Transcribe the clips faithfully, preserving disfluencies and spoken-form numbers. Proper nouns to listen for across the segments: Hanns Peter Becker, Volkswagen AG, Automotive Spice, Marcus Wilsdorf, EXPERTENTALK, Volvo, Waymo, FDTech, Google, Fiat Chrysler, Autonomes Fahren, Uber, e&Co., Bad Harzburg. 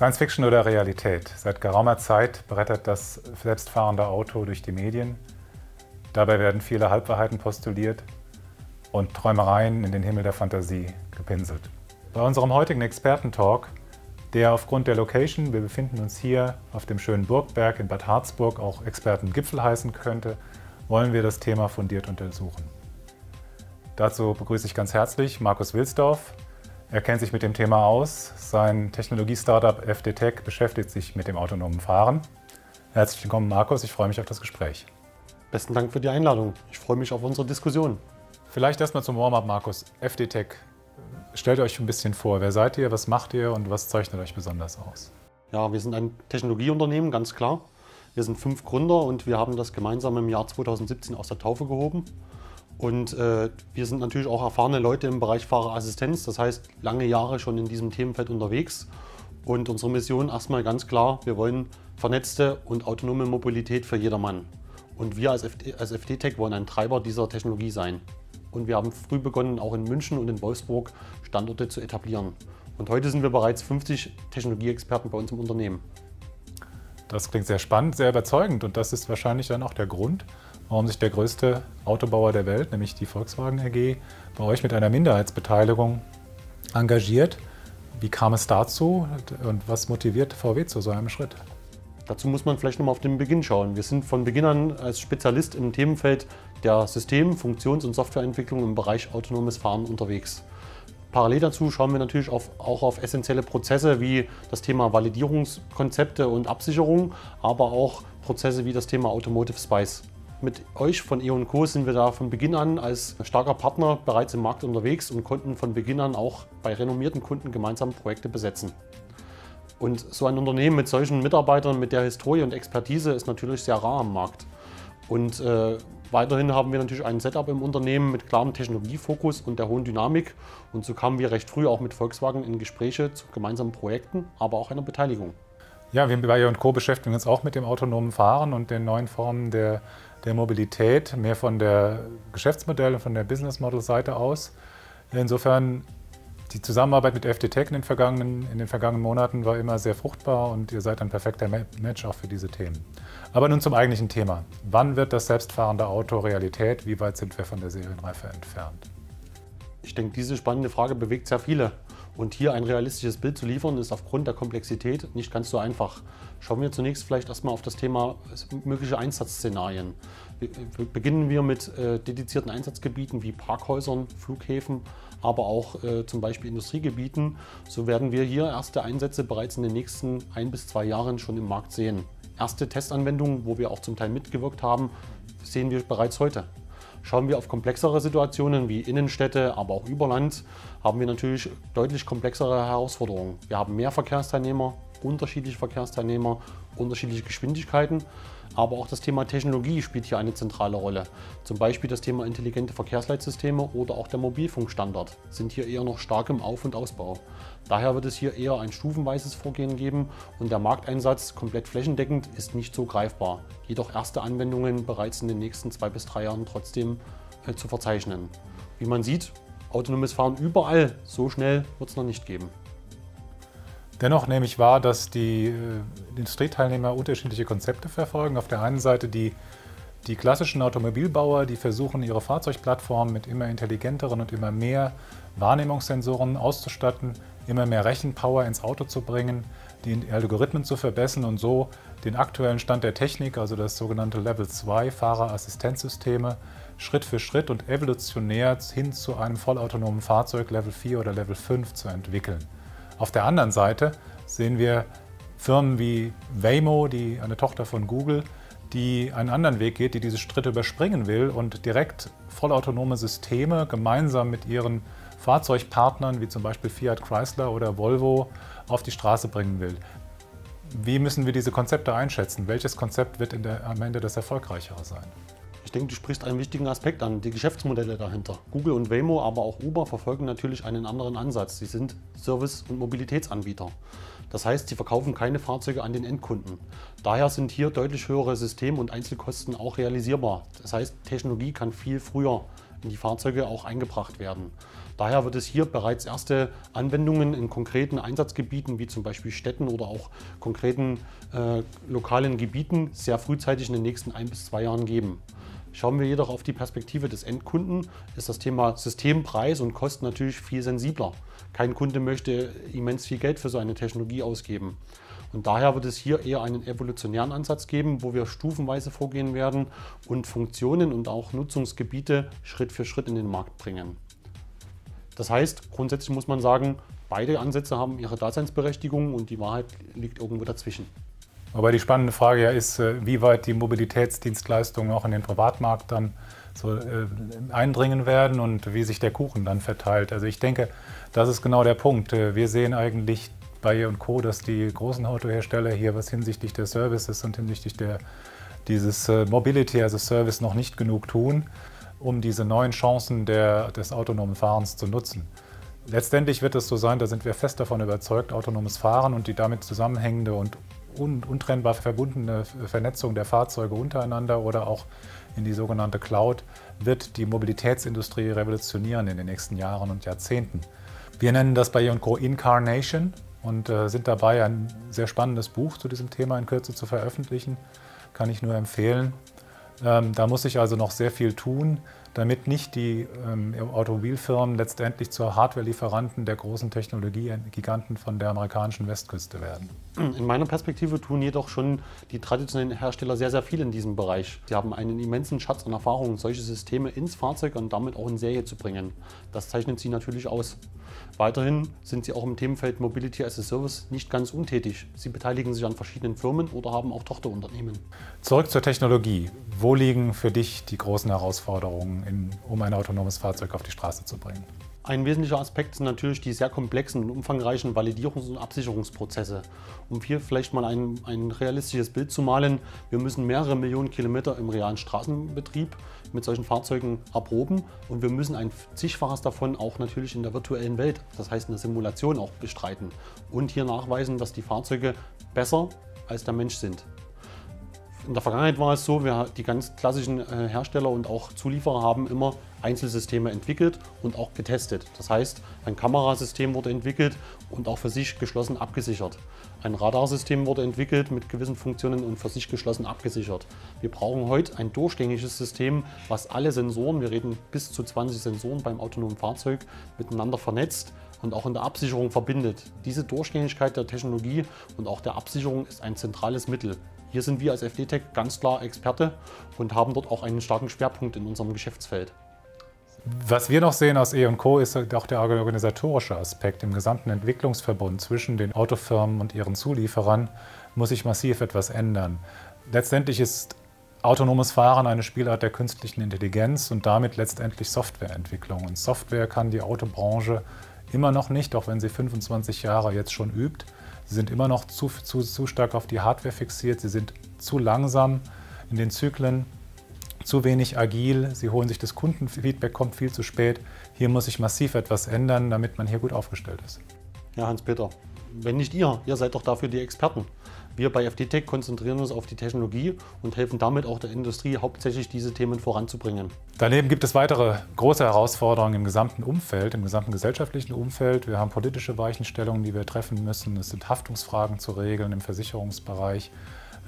Science Fiction oder Realität? Seit geraumer Zeit brettert das selbstfahrende Auto durch die Medien. Dabei werden viele Halbwahrheiten postuliert und Träumereien in den Himmel der Fantasie gepinselt. Bei unserem heutigen Expertentalk, der aufgrund der Location, wir befinden uns hier auf dem schönen Burgberg in Bad Harzburg, auch Expertengipfel heißen könnte, wollen wir das Thema fundiert untersuchen. Dazu begrüße ich ganz herzlich Marcus Wilsdorf. Er kennt sich mit dem Thema aus. Sein Technologie-Startup F D Tech beschäftigt sich mit dem autonomen Fahren. Herzlich willkommen, Marcus. Ich freue mich auf das Gespräch. Besten Dank für die Einladung. Ich freue mich auf unsere Diskussion. Vielleicht erstmal zum Warm-up, Marcus. F D Tech, stellt euch ein bisschen vor. Wer seid ihr, was macht ihr und was zeichnet euch besonders aus? Ja, wir sind ein Technologieunternehmen, ganz klar. Wir sind fünf Gründer und wir haben das gemeinsam im Jahr zweitausendsiebzehn aus der Taufe gehoben. Und äh, wir sind natürlich auch erfahrene Leute im Bereich Fahrerassistenz, das heißt lange Jahre schon in diesem Themenfeld unterwegs. Und unsere Mission erstmal ganz klar, wir wollen vernetzte und autonome Mobilität für jedermann. Und wir als F D Tech wollen ein Treiber dieser Technologie sein. Und wir haben früh begonnen, auch in München und in Wolfsburg Standorte zu etablieren. Und heute sind wir bereits fünfzig Technologieexperten bei uns im Unternehmen. Das klingt sehr spannend, sehr überzeugend und das ist wahrscheinlich dann auch der Grund, warum sich der größte Autobauer der Welt, nämlich die Volkswagen A G, bei euch mit einer Minderheitsbeteiligung engagiert. Wie kam es dazu und was motiviert V W zu so einem Schritt? Dazu muss man vielleicht nochmal auf den Beginn schauen. Wir sind von Beginn an als Spezialist im Themenfeld der System-, Funktions- und Softwareentwicklung im Bereich autonomes Fahren unterwegs. Parallel dazu schauen wir natürlich auf, auch auf essentielle Prozesse wie das Thema Validierungskonzepte und Absicherung, aber auch Prozesse wie das Thema Automotive Spice. Mit euch von e und co. sind wir da von Beginn an als starker Partner bereits im Markt unterwegs und konnten von Beginn an auch bei renommierten Kunden gemeinsam Projekte besetzen. Und so ein Unternehmen mit solchen Mitarbeitern, mit der Historie und Expertise ist natürlich sehr rar am Markt. Und äh, weiterhin haben wir natürlich ein Setup im Unternehmen mit klarem Technologiefokus und der hohen Dynamik. Und so kamen wir recht früh auch mit Volkswagen in Gespräche zu gemeinsamen Projekten, aber auch einer Beteiligung. Ja, wir bei e und co. beschäftigen uns auch mit dem autonomen Fahren und den neuen Formen der, der Mobilität, mehr von der Geschäftsmodell- und von der Business-Model-Seite aus. Insofern, die Zusammenarbeit mit F D Tech in den, vergangenen, in den vergangenen Monaten war immer sehr fruchtbar und ihr seid ein perfekter Match auch für diese Themen. Aber nun zum eigentlichen Thema. Wann wird das selbstfahrende Auto Realität? Wie weit sind wir von der Serienreife entfernt? Ich denke, diese spannende Frage bewegt sehr viele. Und hier ein realistisches Bild zu liefern, ist aufgrund der Komplexität nicht ganz so einfach. Schauen wir zunächst vielleicht erstmal auf das Thema mögliche Einsatzszenarien. Beginnen wir mit äh, dedizierten Einsatzgebieten wie Parkhäusern, Flughäfen, aber auch äh, zum Beispiel Industriegebieten. So werden wir hier erste Einsätze bereits in den nächsten ein bis zwei Jahren schon im Markt sehen. Erste Testanwendungen, wo wir auch zum Teil mitgewirkt haben, sehen wir bereits heute. Schauen wir auf komplexere Situationen wie Innenstädte, aber auch Überland, haben wir natürlich deutlich komplexere Herausforderungen. Wir haben mehr Verkehrsteilnehmer, unterschiedliche Verkehrsteilnehmer, unterschiedliche Geschwindigkeiten, aber auch das Thema Technologie spielt hier eine zentrale Rolle. Zum Beispiel das Thema intelligente Verkehrsleitsysteme oder auch der Mobilfunkstandard sind hier eher noch stark im Auf- und Ausbau. Daher wird es hier eher ein stufenweises Vorgehen geben und der Markteinsatz komplett flächendeckend ist nicht so greifbar. Jedoch erste Anwendungen bereits in den nächsten zwei bis drei Jahren trotzdem äh, zu verzeichnen. Wie man sieht, autonomes Fahren überall, so schnell wird es noch nicht geben. Dennoch nehme ich wahr, dass die äh, Industrieteilnehmer unterschiedliche Konzepte verfolgen. Auf der einen Seite die, die klassischen Automobilbauer, die versuchen, ihre Fahrzeugplattformen mit immer intelligenteren und immer mehr Wahrnehmungssensoren auszustatten, immer mehr Rechenpower ins Auto zu bringen, die Algorithmen zu verbessern und so den aktuellen Stand der Technik, also das sogenannte Level zwei Fahrerassistenzsysteme, Schritt für Schritt und evolutionär hin zu einem vollautonomen Fahrzeug Level vier oder Level fünf zu entwickeln. Auf der anderen Seite sehen wir Firmen wie Waymo, die eine Tochter von Google, die einen anderen Weg geht, die diese Schritte überspringen will und direkt vollautonome Systeme gemeinsam mit ihren Fahrzeugpartnern, wie zum Beispiel Fiat Chrysler oder Volvo, auf die Straße bringen will. Wie müssen wir diese Konzepte einschätzen? Welches Konzept wird in der, am Ende das erfolgreichere sein? Ich denke, du sprichst einen wichtigen Aspekt an, die Geschäftsmodelle dahinter. Google und Waymo, aber auch Uber verfolgen natürlich einen anderen Ansatz. Sie sind Service- und Mobilitätsanbieter. Das heißt, sie verkaufen keine Fahrzeuge an den Endkunden. Daher sind hier deutlich höhere System- und Einzelkosten auch realisierbar. Das heißt, Technologie kann viel früher in die Fahrzeuge auch eingebracht werden. Daher wird es hier bereits erste Anwendungen in konkreten Einsatzgebieten wie zum Beispiel Städten oder auch konkreten äh, lokalen Gebieten sehr frühzeitig in den nächsten ein bis zwei Jahren geben. Schauen wir jedoch auf die Perspektive des Endkunden, ist das Thema Systempreis und Kosten natürlich viel sensibler. Kein Kunde möchte immens viel Geld für so eine Technologie ausgeben. Und daher wird es hier eher einen evolutionären Ansatz geben, wo wir stufenweise vorgehen werden und Funktionen und auch Nutzungsgebiete Schritt für Schritt in den Markt bringen. Das heißt, grundsätzlich muss man sagen, beide Ansätze haben ihre Daseinsberechtigung und die Wahrheit liegt irgendwo dazwischen. Aber die spannende Frage ja ist, wie weit die Mobilitätsdienstleistungen auch in den Privatmarkt dann so eindringen werden und wie sich der Kuchen dann verteilt. Also ich denke, das ist genau der Punkt. Wir sehen eigentlich bei e und co., dass die großen Autohersteller hier, was hinsichtlich der Services und hinsichtlich der, dieses Mobility as a Service noch nicht genug tun, um diese neuen Chancen der, des autonomen Fahrens zu nutzen. Letztendlich wird es so sein, da sind wir fest davon überzeugt, autonomes Fahren und die damit zusammenhängende und untrennbar verbundene Vernetzung der Fahrzeuge untereinander oder auch in die sogenannte Cloud wird die Mobilitätsindustrie revolutionieren in den nächsten Jahren und Jahrzehnten. Wir nennen das bei e und co. Incarnation und sind dabei, ein sehr spannendes Buch zu diesem Thema in Kürze zu veröffentlichen. Kann ich nur empfehlen. Da muss sich also noch sehr viel tun, damit nicht die Automobilfirmen letztendlich zur Hardware-Lieferanten der großen Technologiegiganten von der amerikanischen Westküste werden. In meiner Perspektive tun jedoch schon die traditionellen Hersteller sehr, sehr viel in diesem Bereich. Sie haben einen immensen Schatz an Erfahrung, solche Systeme ins Fahrzeug und damit auch in Serie zu bringen. Das zeichnet sie natürlich aus. Weiterhin sind sie auch im Themenfeld Mobility as a Service nicht ganz untätig. Sie beteiligen sich an verschiedenen Firmen oder haben auch Tochterunternehmen. Zurück zur Technologie. Wo liegen für dich die großen Herausforderungen, in, um ein autonomes Fahrzeug auf die Straße zu bringen? Ein wesentlicher Aspekt sind natürlich die sehr komplexen und umfangreichen Validierungs- und Absicherungsprozesse. Um hier vielleicht mal ein, ein realistisches Bild zu malen, wir müssen mehrere Millionen Kilometer im realen Straßenbetrieb mit solchen Fahrzeugen erproben und wir müssen ein zigfaches davon auch natürlich in der virtuellen Welt, das heißt in der Simulation auch bestreiten und hier nachweisen, dass die Fahrzeuge besser als der Mensch sind. In der Vergangenheit war es so, wir, die ganz klassischen Hersteller und auch Zulieferer haben immer Einzelsysteme entwickelt und auch getestet. Das heißt, ein Kamerasystem wurde entwickelt und auch für sich geschlossen abgesichert. Ein Radarsystem wurde entwickelt mit gewissen Funktionen und für sich geschlossen abgesichert. Wir brauchen heute ein durchgängiges System, was alle Sensoren, wir reden bis zu zwanzig Sensoren beim autonomen Fahrzeug, miteinander vernetzt und auch in der Absicherung verbindet. Diese Durchgängigkeit der Technologie und auch der Absicherung ist ein zentrales Mittel. Hier sind wir als F D Tech ganz klar Experte und haben dort auch einen starken Schwerpunkt in unserem Geschäftsfeld. Was wir noch sehen aus e und co. ist auch der organisatorische Aspekt. Im gesamten Entwicklungsverbund zwischen den Autofirmen und ihren Zulieferern muss sich massiv etwas ändern. Letztendlich ist autonomes Fahren eine Spielart der künstlichen Intelligenz und damit letztendlich Softwareentwicklung. Und Software kann die Autobranche immer noch nicht, auch wenn sie fünfundzwanzig Jahre jetzt schon übt. Sie sind immer noch zu, zu, zu stark auf die Hardware fixiert, sie sind zu langsam in den Zyklen, zu wenig agil, sie holen sich das Kundenfeedback, kommt viel zu spät. Hier muss sich massiv etwas ändern, damit man hier gut aufgestellt ist. Ja, Hans-Peter, wenn nicht ihr, ihr seid doch dafür die Experten. Wir bei F D Tech konzentrieren uns auf die Technologie und helfen damit auch der Industrie, hauptsächlich diese Themen voranzubringen. Daneben gibt es weitere große Herausforderungen im gesamten Umfeld, im gesamten gesellschaftlichen Umfeld. Wir haben politische Weichenstellungen, die wir treffen müssen. Es sind Haftungsfragen zu regeln im Versicherungsbereich.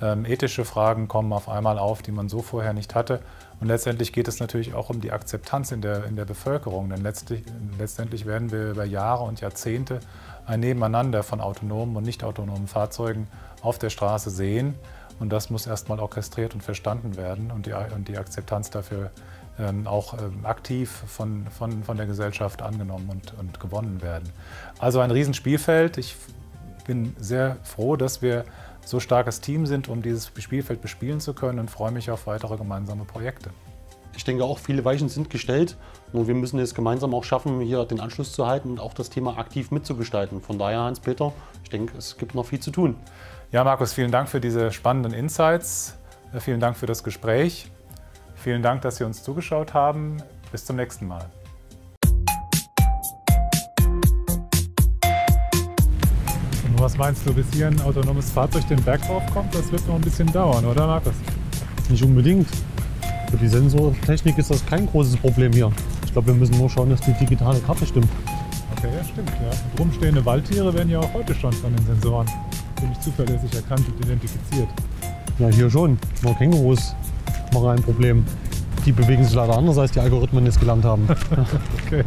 Ähm, ethische Fragen kommen auf einmal auf, die man so vorher nicht hatte. Und letztendlich geht es natürlich auch um die Akzeptanz in der, in der Bevölkerung. Denn letztlich, letztendlich werden wir über Jahre und Jahrzehnte ein Nebeneinander von autonomen und nicht autonomen Fahrzeugen auf der Straße sehen. Und das muss erstmal orchestriert und verstanden werden und die, und die Akzeptanz dafür ähm, auch ähm, aktiv von, von, von der Gesellschaft angenommen und, und gewonnen werden. Also ein Riesenspielfeld. Ich bin sehr froh, dass wir so starkes Team sind, um dieses Spielfeld bespielen zu können und freue mich auf weitere gemeinsame Projekte. Ich denke auch, viele Weichen sind gestellt, nur wir müssen es gemeinsam auch schaffen, hier den Anschluss zu halten und auch das Thema aktiv mitzugestalten. Von daher, Hans-Peter, ich denke, es gibt noch viel zu tun. Ja, Markus, vielen Dank für diese spannenden Insights, vielen Dank für das Gespräch, vielen Dank, dass Sie uns zugeschaut haben. Bis zum nächsten Mal. Und was meinst du, bis hier ein autonomes Fahrzeug den Berg raufkommt? Das wird noch ein bisschen dauern, oder Markus? Nicht unbedingt. Für die Sensortechnik ist das kein großes Problem hier. Ich glaube, wir müssen nur schauen, dass die digitale Karte stimmt. Okay, ja, stimmt. Ja. Rumstehende Waldtiere werden ja auch heute schon von den Sensoren ziemlich zuverlässig erkannt und identifiziert. Ja, hier schon. Nur Kängurus machen ein Problem. Die bewegen sich leider anders, als die Algorithmen es gelernt haben. Okay.